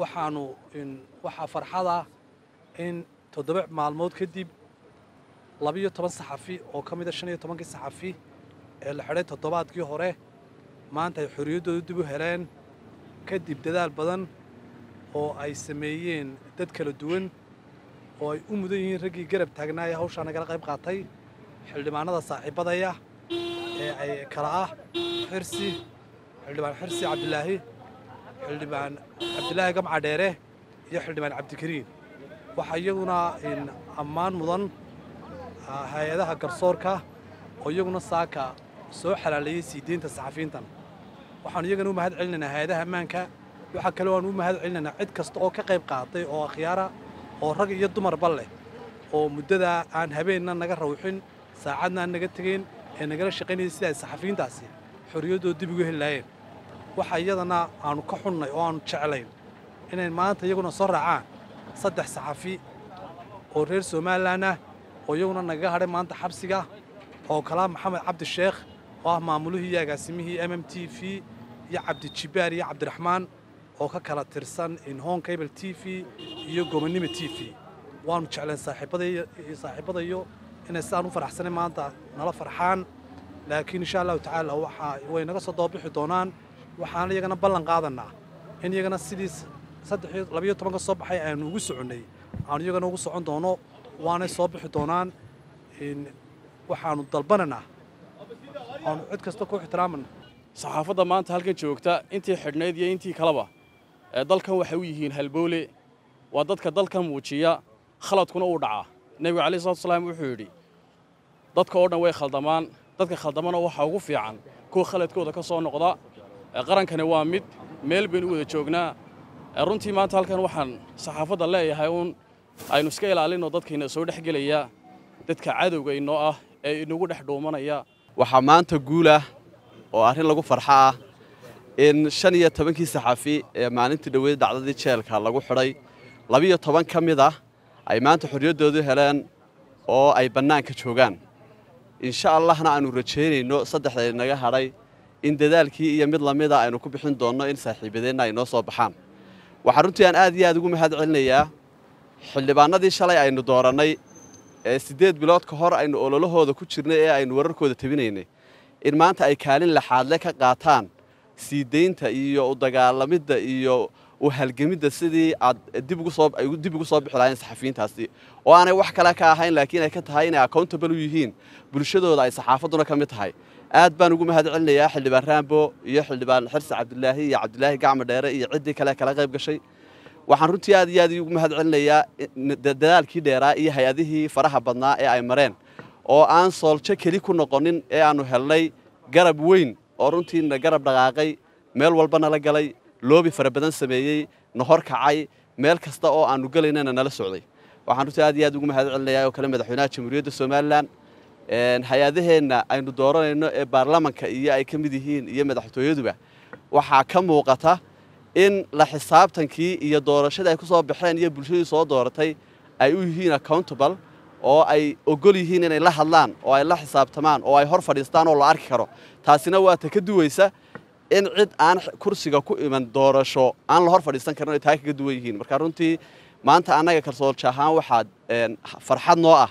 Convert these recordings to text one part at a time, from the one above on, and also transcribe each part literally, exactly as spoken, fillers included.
waxaanu in waxa farxada in toddoba maalmood kadib laba iyo toban saxafi oo kamid ah shan iyo toban saxafi ee la xidhay toddobaadkii hore maanta ay xoriyadooda dib u heleen kadib dadaal badan oo ay sameeyeen dad kala duwan oo ay u mudan yihiin ragii garab taagnaa ee hawsha naga qayb qaatay xildhibaanada saaxiibadaya ee ay kala ah xirsi xildhibaan xirsi Cabdilaahi xildhibaan Cabdilaahi Gamca Dheere iyo xildhibaan Cabdikariin waxa iyaguna in ammaan mudan hay'adaha garsoorka oo iyaguna saaka soo xalaaliyay sideenta saxafiintan waxaan iyagana u mahad celinaynaa hay'adaha ammaanka waxa kale oo aan u mahad celinaynaa cid kasta oo ka qayb qaatay oo akhyaara oo rag iyo dumar bal leh oo muddada aan habeenna naga rawxin saacadna naga tageen ee naga shaqeynay sida saxafiintaasi xoriyadooda dib ugu helayeen waxa iyadana aanu ka xunnay oo aan jecelayn inay maanta iyaguna soo raacaan saddex saxafi oo reer Soomaaliland ah oo iyaguna naga haray maanta xabsiga oo kala Maxamed Cabdi Sheekh oo ah maamulihii agaasimihii M M T V iyo Cabdi Jibaar iyo Cabdiraxmaan oo ka kala tirsan in Hong Cable T V iyo Gobonimo T V waan jeclaan saaxiibadayda saaxiibadaydo inay saan u faraxsanay maanta nala farxaan laakiin insha Allah ta'ala waxa way naga soo doobixi doonaan waxaan iyagana ballan qaadanaa in iyagana sidiis saddex iyo toban ka soo baxay aan ugu soconay aan iyagana ugu socon doono waana soo bixi doonaan in waxaanu dalbananaa aan cid kasta ku ixtiraaman saxaafada maanta halkan joogta intii xidhnayd iyo intii kalaba dalkan waxa uu yihiin halboole waa dadka dalkan muujiya khaladkuna uu dhaca nabi Cali sallallahu alayhi wasallam wuxuu yiri dadka oo dhan way khaldamaan dadka khaldamana waxa ugu fiican kuwa khaladkooda ka soo noqda qarankana waa mid meel been u wada joognaa runtii maanta halkan waxaan saxaafada leeyahay uun aynu iska ilaalino dadkiina soo dhaxgelaya dadka cadowga inoo ah ee inagu dhex dhoomanaya waxa maanta guula oo arin lagu farxaa in shan iyo toban kii saxafi ee maalintii dhaweyd dhacdadii jeelka lagu xiray laba iyo toban kamid ah ay maanta xoriyadooda heleen oo ay banaanka joogan insha Allahna aanu rajeynayno saddexda naga haray in dadaalkii iyo mid lamid ah aynu ku bixin doono in saaxiibadeena ay noo soo baxaan waxa runtii aan aad iyo aad ugu mahad celinayaa xildhibaanadii shalay aynu dooranay ee sideed bilood ka hor aynu ololahooda ku jirnay ee aynu wararkooda tabinaynay in maanta ay kaalin laxaad leh ka qaataan siideynta iyo u dagaalamida iyo u halgamida sidii dib ugu soo ay dib ugu soo bixi lahayn saxafiintaasi oo aanay wax kala ka ahayn laakiin ay ka tahay inay accountable u yihiin bulshadooda ay saxaafaduna ka mid tahay aad baan ugu mahad celinayaa xildhibaan Raambo iyo xildhibaan Xirsi Cabdilaahi iyo Cabdilaahi Gacmo Dheere iyo cidii kale kala qayb gashay waxaan runtii aad iyo aad ugu mahad celinayaa dadaalkii dheeraa iyo hay'adihii faraha badnaa ee ay mareen oo aan soolje kali ku noqonin ee aanu helay garab weyn oo runtii na garab dhaqaaqay meel walba nala galay loobi fara badan sameeyay nohor kacay meel kasta oo aanu galaynana nala socday waxaan runtii aad iyo aad ugu mahad celinayaa oo kala madaxweynaha Jamhuuriyadda Soomaaliland ee hay'adaheena aynu dooranayno ee baarlamaanka iyo ay kamid yihiin iyo madaxtooyaduba waxa ka muuqata in la xisaabtankii iyo doorashada ay ku soo baxeen iyo bulshadii soo dooratay ay u yihiin accountable oo ay ogol yihiin inay la hadlaan oo ay la xisaabtamaan oo ay hor fadhiistaan oo la arki karo taasina waa ta ka duwaysa in cid aan kursiga ku iman doorasho aan la hor fadhiisan karin ay taa ka duwan yihiin marka runtii maanta anaga kalsoon jahan waxa farxad noo ah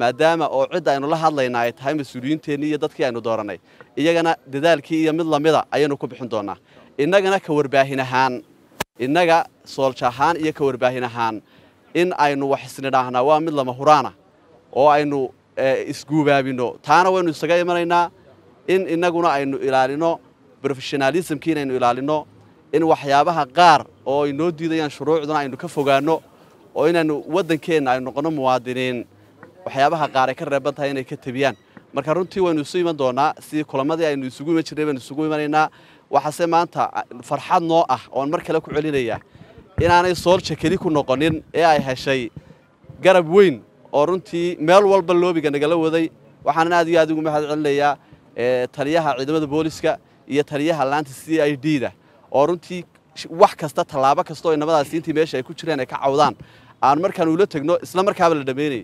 maadaama oo cid aynu la hadlayna ay tahay masuuliyiinteena iyo dadkii aynu dooranay iyagana dadaalkii iyo mid lamida aynu ku bixin doonaa inagana ka warbaahin ahaan inaga sooljahan iyo ka warbaahin ahaan in aynu wax isnidhaahna waa mid lama huraana oo aynu isguubaabino taana waynu isaga imanayna in inaguna aynu ilaalino professionalismkiina aynu ilaalino in waxyaabaha qaar oo inoo diidayaan shuruucduna aynu ka fogaano oo inaanu wadankeena aynu noqono muwaadiniin waxyaabaha qaar ay ka reeban tahay inay ka tabiyaan marka runtii waynu isu iman doonaa si kulamadii aynu isugu iman jirnay waynu isugu imanaynaa waxaase maanta farxad noo ah oo mar kale ku celinayaa inaanay soolje kali ku noqonin ee ay heshay garab weyn oo runtii meel walba loobiga nagala waday waxaan aad iyo aad ugu mahad celinayaa taliyaha ciidamada booliska iyo taliyaha laanta C I D da oo runtii wax kasta talaabo kasta oo nabadaas intii meesha ay ku jireen ay ka cawdaan aan markaan ula tagno isla markaaba la dhameeyay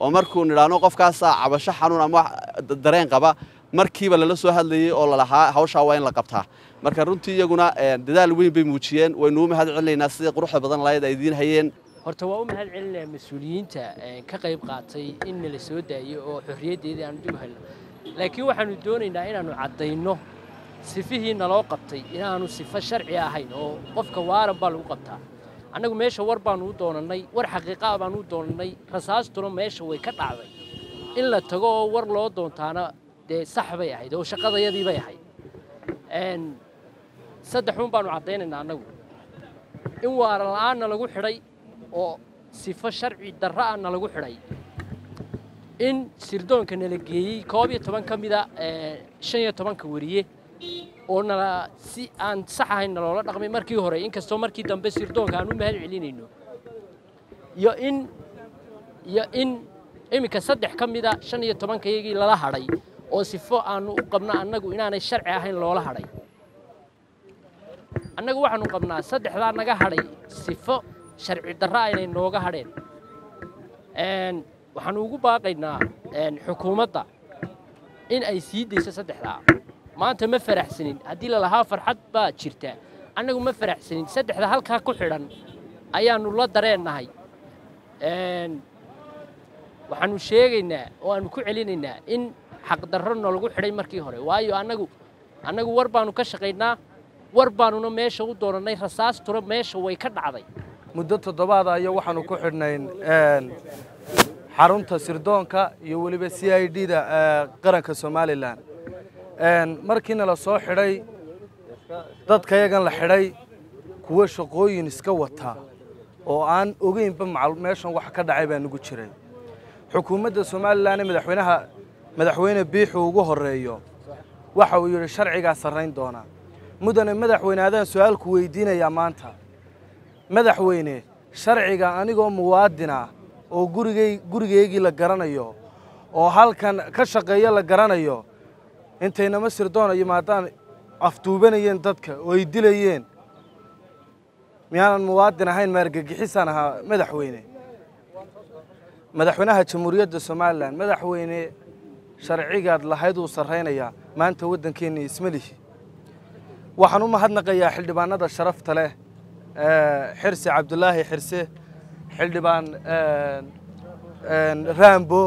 oo markuu niraano qofkaas cabasho xanuun ama dareen qaba markiiba la soo hadlayay oo la lahaa hawsha waa in la qabtaa marka runtii iyaguna dadaal weyn bay muujiyeen waynu mahad celinaynaa sidii quruxda badan lahayd ay diin hayeen horta waa u mahad celinaa mas'uuliyiinta ka qayb qaatay in la soo daayo oo xorriyadeeda aan dib helno laakiin waxaanu doonaynaa inaanu cadayno sifihiina loo qabtay inaanu sifa sharci ahayn oo qofka waaran baa lagu qabtaa anagu meesha war baan u doonanay war xaqiiqa ah baan u doonanay rasaastuna meesha way ka dhacday in la tago oo war loo doontaana de saxbay ahayd oo shaqadayadii bay ahayd een saddexun baan u cadaynaynaa anagu in waaran la'aana lagu xidhay oo sifa sharci darraana lagu xidhay in sirdoonka nalageeyay toban iyo toban ka mid ah shan iyo toban ka wariye oo nala si aan sax ahayn loola dhaqmay markii hore inkastoo markii dambe sirdoonka aanu mahad celinayno iyo in iyo in imika saddex ka mid ah shan iyo toban ka iyagii lala hadhay oo sifo aanu u qabna annagu inaanay sharci ahayn loola hadhay annagu waxaanu qabnaa saddexda naga hadhay sifo sharci darro ay nooga hadheen een waxaan ugu baaqaynaa een xukuumadda in ay sii deyso saddexda maanta ma faraxsanin hadii la lahaa farxad ba jirta anagu ma faraxsanin saddexda halka ku xidhan ayaanu la dareenahay een waxaanu sheegaynaa oo aanu ku celinaynaa in xaq darro noo lagu xidhay markii hore waayo anagu anagu war baanu ka shaqeynaa war baanu meesha u dooranay rasaas tiro meesha way ka dhacday muddo toddobaad ayaa waxaanu ku xidhnayn een xarunta sirdoonka iyo waliba C I D da qaranka Soomaaliland een markiina la soo xidhay dadka yagan la xidhay kuwa shaqooyin iska wata oo aan ogeynba macluumaadkan wax ka dhacay baan ugu jiray xukuumadda Soomaaliland madaxweynaha madaxweyne biixu ugu horeeyo waxa uu yiri sharciiga sareyn doona mudane madaxweynadan su'aal ku weydiinaya maanta madaxweyne sharciiga anigoo muwaadina oo gurigay gurigaygi la garanayo oo halkan ka shaqeeya la garanayo intayna ma sirdoonayeen maadaan aftuubanayeen dadka oo ay dilayeen miyaan muwaadin ahayn margagixisan aha madaxweyne madaxweynaha jamhuuriyadda Soomaaliland madaxweyne sharciigaad lahayd uu sareynaya maanta wadankeena ismalihi waxaan u mahadnaqayaa xildhibaanada sharafta leh ee Xirsi Cabdullaahi Xirsi xildhibaan ee Rambo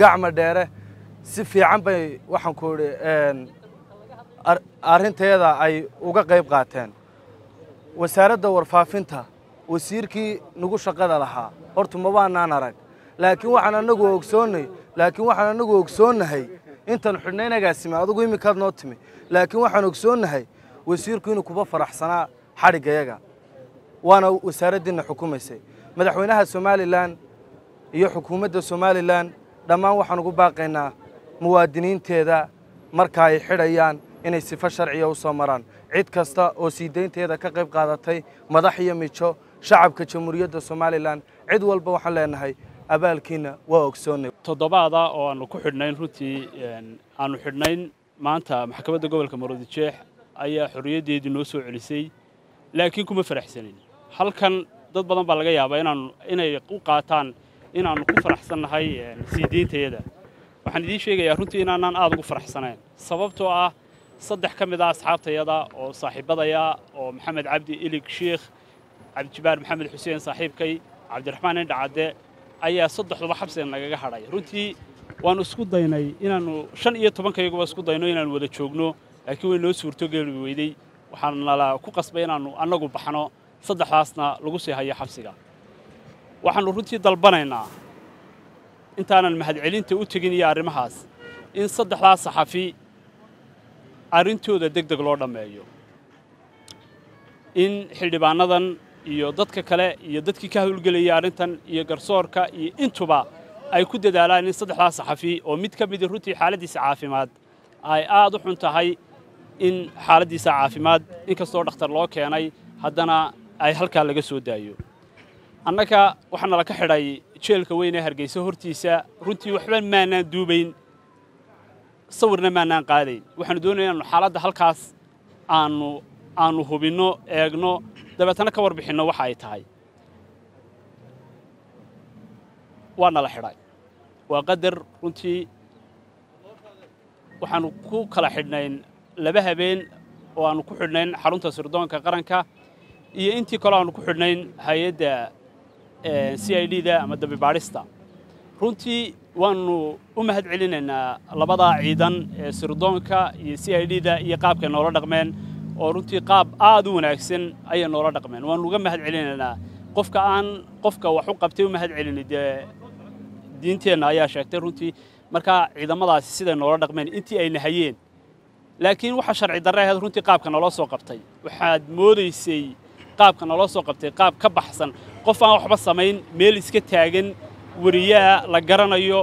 gacma dheere si fiican bay waxaan ku oray een arinteeda ay uga qayb qaateen wasaaradda warfaafinta wasiirkii nagu shaqada lahaa hortu ma baanaan arag laakiin waxaan anagu ogsoonay laakiin waxaan anagu ogsoonahay intan xidhnaynaagaasi ma adigu imi kaad noo timi laakiin waxaan ogsoonahay wasiirku inuu kuba faraxsanaa xarigayaga waana wasaaradina xukuumaysay madaxweynaha Soomaaliland iyo xukuumadda Soomaaliland dhamaan waxaan ugu baaqaynaa muwaadiniinteeda marka ay xidhayaan inay sifo sharci ah u soo maraan cid kasta oo siideynteeda ka qayb qaadatay madax iyo mijo shacabka jamhuuriyadda Soomaaliland cid walba waxaan leenahay abaalkiina waa ogsoonay toddobaada oo aanu ku xidhnayn runtii aanu xidhnayn maanta maxkamadda gobolka Maroodi Jeex ayaa xorriyadeedii noo soo celisay laakiin kuma faraxsanin halkan dad badan baa laga yaabaa inaan inay u qaataan inaan ku faraxsanahay siideynteeda waxaan idin sheegayaa runtii inaanaan aad ugu faraxsanayn sababtoo ah saddex ka mid ah asxaabtayada oo saaxiibadaya oo Maxamed Cabdi Ilig Sheekh Cabdijabaar Maxamed Xuseen saaxiibkay Cabdiraxmaan Indhacade ayaa saddexduba xabsi nagaga hadhay runtii waan isku daynay inaanu shan iyo toban kaygu isku dayno inaan wada joogno laakiin way noo suurtogeli weeyday waxaan nala ku qasbay inaanu anagu baxno saddexdaasna lagu sii hayo xabsiga waxaan runtii dalbanaynaa intaanan mahad celinta u tagin iyo arrimahaas in saddexda saxafi arintooda degdeg loo dhameeyo in xildhibaanadan iyo dadka kale iyo dadkii ka hawlgelaya arintan iyo garsoorka iyo intuba ay ku dadaalaan in saddexda saxafi oo mid ka mid ah runtii xaaladiisa caafimaad ay aad u xun tahay in xaaladiisa caafimaad inkastoo dhakhtar loo keenay haddana ay halka laga soo daayo annaka waxaan la ka xidhay jeelka weyn ee Hargeysa hortiisa runtii waxba ma aanan duubayn sawirna ma aanan qaadayn waxaan doonayaa in xaaladda halkaas aanu aanu hubino eegno dabeetana ka warbixino waxa ay tahay waana la xiray waa qadar runtii waxaan ku kala xidhnayn laba habeen oo aanu ku xidhnayn xarunta sirdoonka qaranka iyo intii kale aanu ku xidhnayn hay'adda سي آي دي دا أما دبي باريستا رنتي وانو أمهد علينا لبضع عيدا سردونكا سي آي دي دا يقاب كنورا رقمين ورنتي قاب آدو ناكسن أي نورا رقمين وانو أمهد علينا قفك آن قفك وحقبتي أمهد علينا دينتينا يا شاكتر رنتي مركا عيدا مضى سيدا نورا رقمين انتي أي نهيين لكن وحشر عيدا راي هذا رنتي قاب كنورا سوقبتي وحاد موري سي قاب كنورا سوقبتي قاب كبحسن qof aan waxba sameyn meel iska taagan wariyaha la garanayo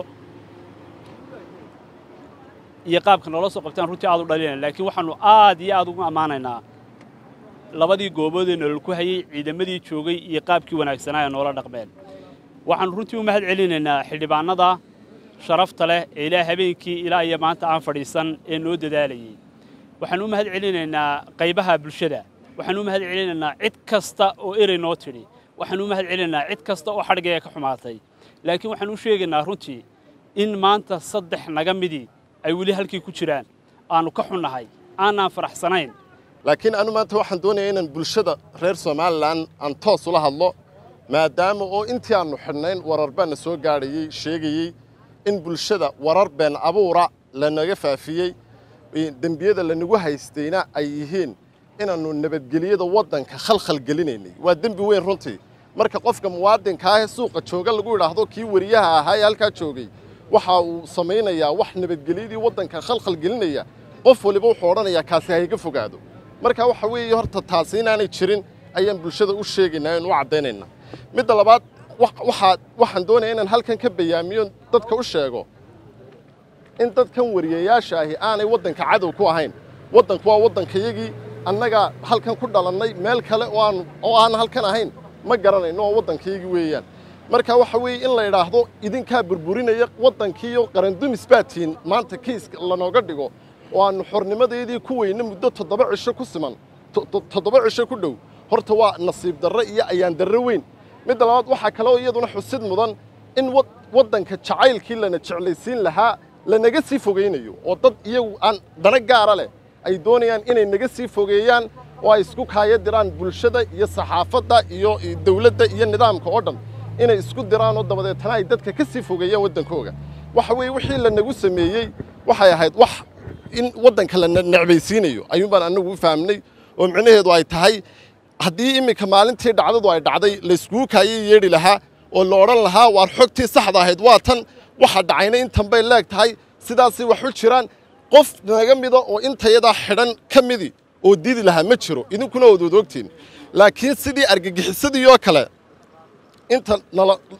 iyo qaabka nolol soo qabtaan runtii aad u dhaliin laakiin waxaanu aad iyo aad ugu amaanaynaa labadii gooboodina lagu hayay ciidamadii joogay iyo qaabkii wanaagsanaa ee nolol dhaqmeen waxaan runtii u mahad celinaynaa xildhibaanada sharafta leh ilaa habeenkii ilaa iyo maanta aan fadhiisan ee noo dadaalayay waxaan u mahad celinaynaa qaybaha bulshada waxaan u mahad celinaynaa cid kasta oo erey noo tiri waxaanu mahad celinaa cid kasta oo xargeeya ka xumaatay laakiin waxaanu sheegaynaa runtii in maanta saddex naga midii ay wali halkii ku jiraan aanu ka xunahay aanan faraxsanayn laakiin anu maanta waxaan doonayaa inaan bulshada reer Soomaaliland aan toos ula hadlo maadaama oo intii aanu xidhnayn warar baan soo gaadhay sheegayay in bulshada warar been abuura la naga faafiyay dambiyada la nagu haystayna ay yihiin inaanu nabadgeliyada wadanka khalkhal gelinaynay waa dambi weyn runtii marka qofka muwaadinka ah suuqa jooga lagu yiraahdo kii wariyaha ahaa halka joogay waxa uu sameeynaa wax nabadgeliyada wadanka khalkhal gelinaya qof waliba wuxuu oranayaa kaasi ay ka fogaado marka waxa weeye horta taasi inaanay jirin ayaan bulshada u sheegaynaa in wacdaynayna mid labaad waxa waxaan doonayaa inaan halkan ka bayaamiyo dadka u sheego in dadkan wariyayaasha ah aanay wadanka cadow ku ahayn wadanku waa wadankayagii annaga halkan ku dhalanay meel kale oo aan oo aan halkan ahayn ma garanayno wadankayga weeyaan marka waxa weey in la yiraahdo idinka burburinaya wadankiyo qarandumisbaatiin maanta kiis la nooga dhigo oo aan xornimadeedii ku weynay muddo toddoba cisho ku siman toddoba cisho ku dhow horta waa nasiib darro iyo ayaan darro weyn mid labaad waxa kale oo iyaduna xusid mudan in wadanka jacaylkii lana jeclaysiin lahaa lanaga sii fogeynayo oo dad iyagu aan dana gaar leh ay doonayaan inay naga sii fogeeyaan oo ay isku kaaya diraan bulshada iyo saxaafadda iyo dawladda iyo nidaamka oo dhan inay isku diraan oo dabadeetana ay dadka ka sii fogeeyaan wadankooga waxa weey wixii la nagu sameeyay waxay ahayd wax in wadanka la nacbaysiinayo ayuu baan anagu fahmnay oo micnaheedu ay tahay haddii imika maalintii dhacdadu ay dhacday la isku kaayay yeedhi lahaa oo la oran lahaa war xogtii saxda ahayd waa tan waxa dhacayna intan bay leeg tahay sidaasi wax u jiraan qof naga mido oo intayada xidhan kamidi oo diidi laha ma jiro idinkuna wada ogtiin laakiin sidii argagixisadii oo kale inta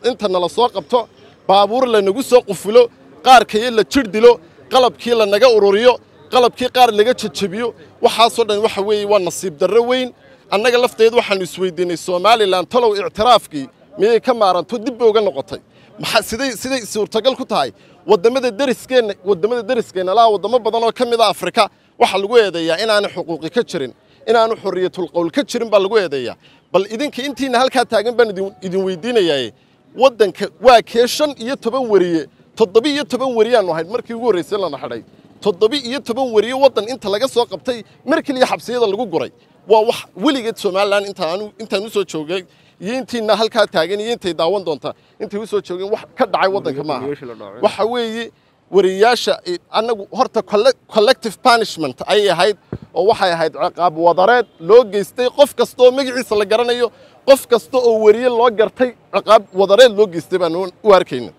inta nala soo qabto baabuur la nagu soo qufulo qaar kale la jirdilo qalabkii la naga ururiyo qalabkii qaar laga jajabiyo waxa soo dhan waxa weey waa nasiib darro weyn annaga lafteed waxaan isweydiinay Soomaaliland talow i'tiraafkii miyay ka maaranto dib uga noqotay maxaa sidii sidii suurtagal ku tahay wadamada dariskeena wadamada dariskeena la wadamo badan oo kamid ah Afrika waxa lagu eedeeyaa in aan xuquuqi ka jirin in aan xorriyatul qowl ka jirin baa lagu eedeeyaa bal idinka intiina halka taagan baan idin weydiinayaa wadanka waa keeshan iyo toban wariye toddoba iyo toban wariyaan ahayd markii ugu horeysay lana xadhay toddoba iyo toban wariye wadan inta laga soo qabtay markii la xabsiyada lagu guray waa wax weligeed Soomaaliland intaan intaan u soo joogay intiina halka taagan iyo intay daawan doonta intay u soo joogeen wax ka dhacay wadanka ma waxa weeye wariyaasha anagu horta collective punishment ay ahayd oo waxay ahayd ciqaab wadareed loo geystay qof kasto magaciisa la garanayo qof kasto oo wariye loo gartay ciqaab wadareed loo geystay baan u arkayna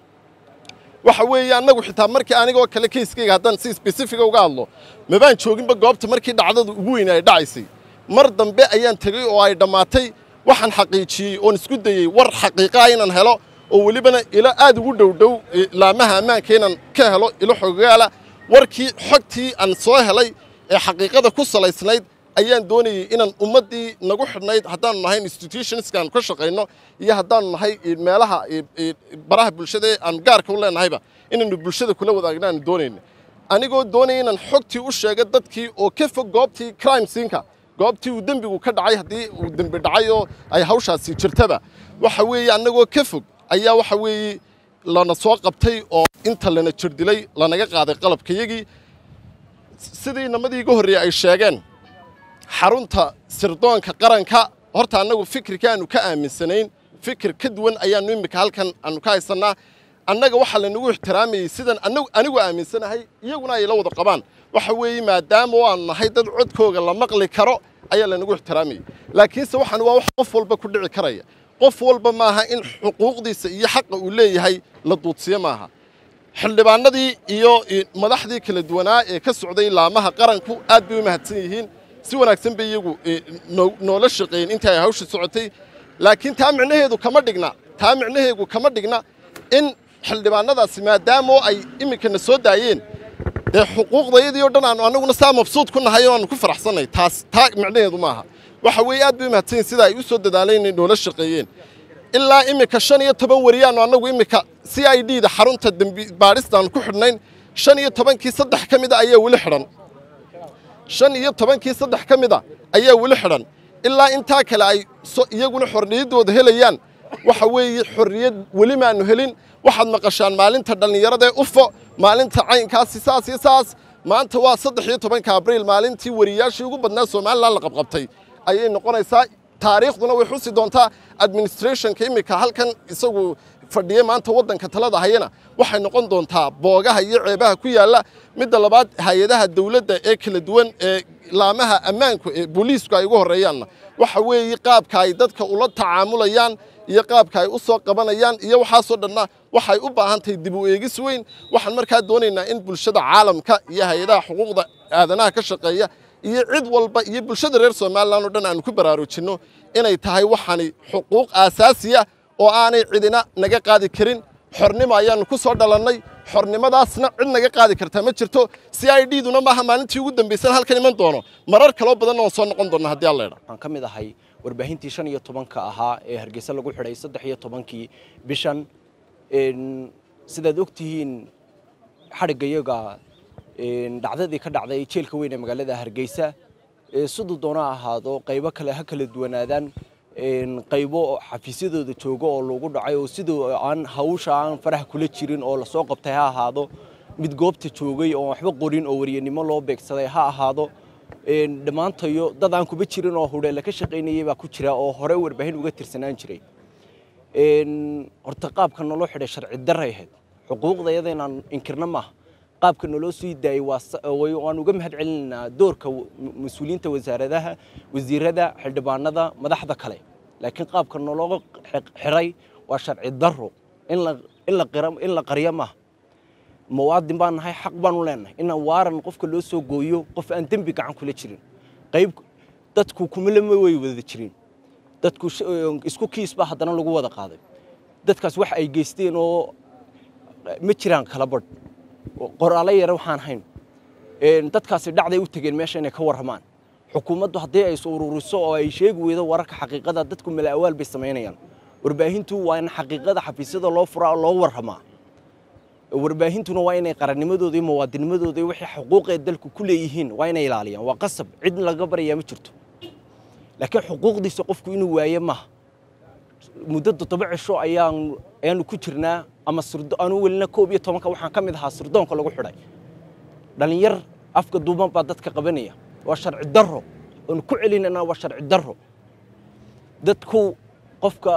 waxa weeye anagu xitaa markii anigoo kale kiiskayga hadan si specific uga hadlo ma baan jooginba goobta markii dhacdadu ugu weynay dhacaysay mar dambe ayaan tagay oo ay dhamaatay waxaan xaqiijiyay oo isku dayay war xaqiiqa inaan helo oo walibana ila aad ugu dhowdhow laamaha amaankeenan ka helo ilo xogaala warkii xogtii aan soo helay ee xaqiiqada ku salaysnayd ayaan doonay inaan ummadii nagu xidhnayd hadaan nahay institutions kan ka shaqeyno iyo hadaan nahay meelaha baraha bulshada aan gaarka u leenahayba inaan bulshada kula wadaagnayn doonayna anigoo doonay inaan xogtii u sheego dadkii oo ka fog goobtii crime scene-ka goobtii uu dambigu ka dhacay hadii uu dambi dhacayo ay hawshaasi jirtaba waxa weey anagoo ka fog ayaa waxa weey lana soo qabtay oo inta lana jirdilay lanaga qaaday qalabkayagii sidii namadii ugu horeeyay ay sheegeen xarunta sirdoonka qaranka horta anagu fikirkaanu ka aaminsanayn fikir ka duwan ayaanu imika halkan aanu ka haysanaa annaga waxa la nagu ixtiraamayay sidan anagu anigu aaminsanahay iyaguna ay la wada qabaan waxa weey maadaama waan nahay dad codkooga la maqli karo ayaa la nagu ixtiraamayay laakiin se waxaan waa wax qof walba ku dhici karaya qof walba maaha in xuquuqdiisa iyo xaqqa uu leeyahay la duudsiyo maaha xildhibaanadii iyo madaxdii kala duwanaa ee ka socday laamaha qaranku aad bay u mahadsan yihiin si wanaagsan bay iyagu noola shaqeeyeen inta ay hawsha socotay laakiin taa micnaheedu kama dhigna taa micnaheegu kama dhigna in xildhibaanadaasi maadaama ay imikana soo daayeen ee xuquuqdayadii oo dhan aanu anaguna saa mabsuud ku nahay oo aanu ku faraxsanay taas taa micnaheedu maaha waxa way aad bay u mahadsan yihiin sida ay u soo dadaaleen in noola shaqeeyeen إلا إمك شنية تبان وريان وأنا وإمك سي آي دي ده حرنت باريسنا كحرنين شنية تبان كي صدح كم ده أيه والحرن شنية تبان كي صدح كم ده أيه والحرن إلا إنت كلا أي يجون حرية وذهليان وحوي حرية ولما نهلين واحد مقشان مالين تدلني يرده أفق مالين تعين كاس ساس ساس ما أنت واصدح يتبان كابريل مالين تي ورياش يجوب الناس وما لا لقبقبتي أيه نقول إسا taariikhduna way xusi doontaa administration ka imika halkan isagu fadhiye maanta wadanka talada hayana waxay noqon doontaa boogaha iyo ceebaha ku yaala midda labaad hay'adaha dawladda ee kala duwan ee laamaha ammaanku ee booliisku ay ugu horeeyaan waxa weey qaabka ay dadka ula tacaamulayaan iyo qaabka ay u soo qabanayaan iyo waxa soo dhanna waxay u baahan tahay dib u eegis weyn waxaan markaa doonaynaa in bulshada caalamka iyo hay'adaha xuquuqda aadanaha ka shaqeeya iyo cid walba iyo bulshada reer Soomaaliland oo dhan aan ku baraarujino inay tahay waxani xuquuq asaasi ah oo aanay cidina naga qaadi karin xornimo ayaan ku soo dhalanay xornimadaasna cid naga qaadi karta ma jirto C I D-duna ma hamaalintii ugu dambeysay halkan iman doono marar kale badan oo soo noqon doona hadii alla leeyahay aan kamid ahay warbaahintii shan iyo toban ka ahaa ee Hargeysa lagu xidhay saddex iyo toban kii bishan in sidaad ogtihiin Hargeysa in dhacdadii ka dhacday jeelka weyn ee magaalada Hargeysa ee sidoo doona ahaado qaybo kale ha kala duwanaadaan in qaybo xafiisyadooda joogo oo lagu dhacay oo sidoo aan hawsha aan farax kula jirin oo la soo qabtay ha ahaado mid goobta joogay oo waxba qorin oo wariyanimo loo beegsaday ha ahaado in dhamaantayo dad aan kuba jirin oo hore la ka shaqeynayay ba ku jira oo hore warbaahin uga tirsanaan jiray in horta qaabkan loo xidhay sharci darayheed xuquuqdayadana inkirna ma qaabka noo sii daay way aan uga mahad celinaa doorka mas'uuliyiinta wasaaradaha wasiirada xildhibaanada madaxda kale laakiin qaabka noo loo xiray waa sharci darro in la in la qaram in la qariyama muwaadin baan nahay xaq baan u leenahay in waaran qofka loo soo gooyo qof aan dambi gacan kula jirin qayb dadku kuma lama way wada jirin dadku isku kiisba hadana lagu wada qaaday dadkaas wax ay geysteen oo ma jiraan kala badh qoraalay yar waxaan hayn in dadkaasi dhacday u tageen meesha inay ka warhamaan xukuumaddu haddii ay soo ururiso oo ay sheeg weedo wararka xaqiiqada dadku malawaal bay sameeyaan warbaahintu waa in xaqiiqada xafiisyada loo furo loo warhamaa warbaahintuna waa inay qarannimadooda iyo muwaadinimadooda wixii xuquuq ee dalku ku leeyihiin waa inay ilaaliyaan waa qasab cid laga baraya ma jirto laakiin xuquuqdiisa qofku inuu waayo ma muddo todoba cisho ayaan ayaan ku jirnaa ama sirdo aanu welina koob iyo toban ka waxaan kamid ahaa sirdoonka lagu xidhay dhalin yar afka duuban baad dadka qabanaya waa sharci darro oo ku celinana waa sharci darro dadku qofka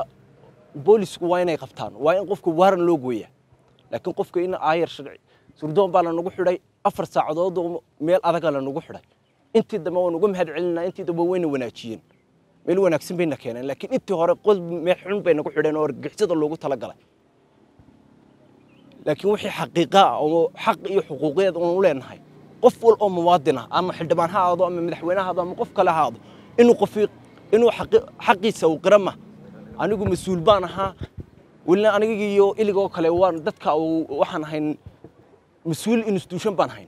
boolisku waa inay qabtaan waa in qofka waaran loo gooyaa laakiin qofka in aayar sharci sirdoon baa la nagu xidhay afar saacadood oo meel adag la nagu xidhay intii dambe waan ugu mahad celinaa intii dambe wayna wanaajiyeen meel wanaagsan bayna keeneen laakiin intii hore qol meel xun bay nagu xidheen oo argixisada loogu tala galay لكن وحي حقيقة أو حقيقة حقوقية ونولين هاي قفل أو مواطنة أما حدبان هذا أما مدحوينها هذا أما قفك لهذا إنه قفي إنه حقي حقي سو قرمة أنا جو مسؤول بانها ولا أنا جيو اللي جو كلوان دتك أو وحن هين مسؤول إنستوشن بان هين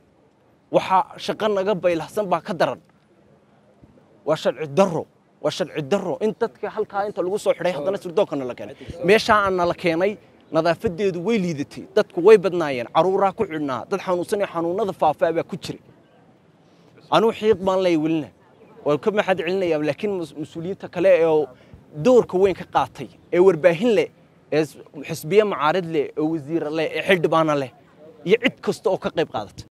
وح شقنا قبل الحسن بقدرن وشل عدرو وشل عدرو أنت كحلقة أنت اللي وصل حريه هذا نسر دوكنا لكن مش عنا لكني نظافة ويلي ذتي تدك ويبدناين عرورة كلنا تد حنوصني حنو نظفة فيها كتري أنا حيط ما لي ولنا والكم حد علنا يا لكن مسؤولين تكلأ دور كوين كقاطي ورباهن له حسبية معارض له وزير له حد بان له يعد كستو كقيب قادت.